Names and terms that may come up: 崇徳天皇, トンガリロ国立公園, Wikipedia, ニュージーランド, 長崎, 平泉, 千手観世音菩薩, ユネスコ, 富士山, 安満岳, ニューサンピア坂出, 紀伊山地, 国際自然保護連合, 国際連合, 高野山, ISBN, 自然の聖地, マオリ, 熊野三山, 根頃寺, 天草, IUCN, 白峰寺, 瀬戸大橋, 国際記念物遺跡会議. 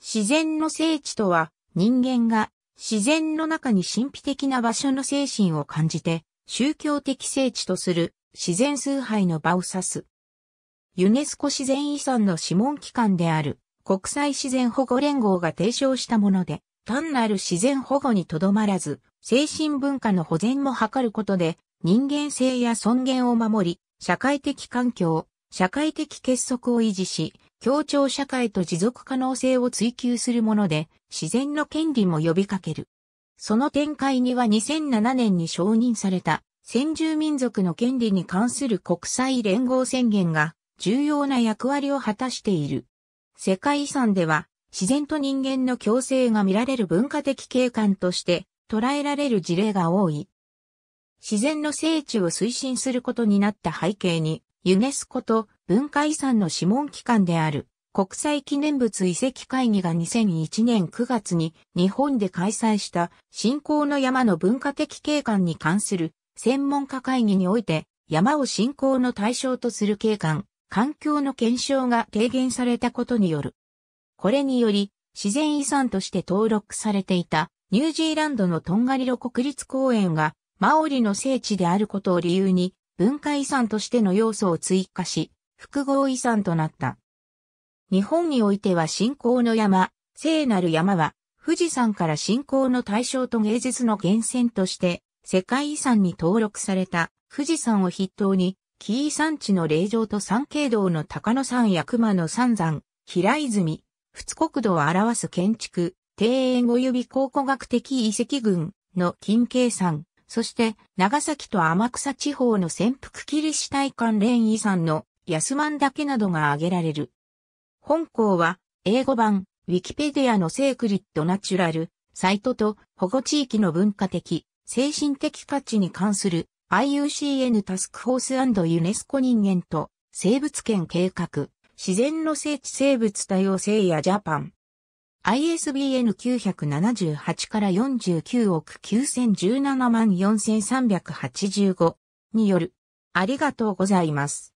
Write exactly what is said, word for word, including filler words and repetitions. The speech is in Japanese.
自然の聖地とは、人間が自然の中に神秘的な場所の精神を感じて、宗教的聖地とする自然崇拝の場を指す。ユネスコ自然遺産の諮問機関である国際自然保護連合が提唱したもので、単なる自然保護にとどまらず、精神文化の保全も図ることで、人間性や尊厳を守り、社会的環境、社会的結束を維持し、協調社会と持続可能性を追求するもので、自然の権利も呼びかける。その展開にはにせんななねんに承認された先住民族の権利に関する国際連合宣言が重要な役割を果たしている。世界遺産では自然と人間の共生が見られる文化的景観として捉えられる事例が多い。自然の聖地を推進することになった背景に、ユネスコと文化遺産の諮問機関である国際記念物遺跡会議がにせんいちねんくがつに日本で開催した信仰の山の文化的景観に関する専門家会議において、山を信仰の対象とする景観、環境の検証が提言されたことによる。これにより自然遺産として登録されていたニュージーランドのトンガリロ国立公園がマオリの聖地であることを理由に文化遺産としての要素を追加し、複合遺産となった。日本においては信仰の山、聖なる山は、富士山から信仰の対象と芸術の源泉として、世界遺産に登録された富士山を筆頭に、紀伊山地の霊場と山系道の高野山や熊野三山、平泉、仏国土を表す建築、庭園及び考古学的遺跡群の近景山、そして、長崎と天草地方の潜伏キリシタイ関連遺産の安満岳などが挙げられる。本項は、英語版、ウィキペディアのセークリッドナチュラル、サイトと保護地域の文化的、精神的価値に関する アイユーシーエヌ タスクフォース&ユネスコ人間と生物圏計画、自然の聖地生物多様性やジャパン。アイエスビーエヌきゅうななはちからよんじゅうきゅうおくきゅうせんじゅうななまんよんせんさんびゃくはちじゅうごによる。ありがとうございます。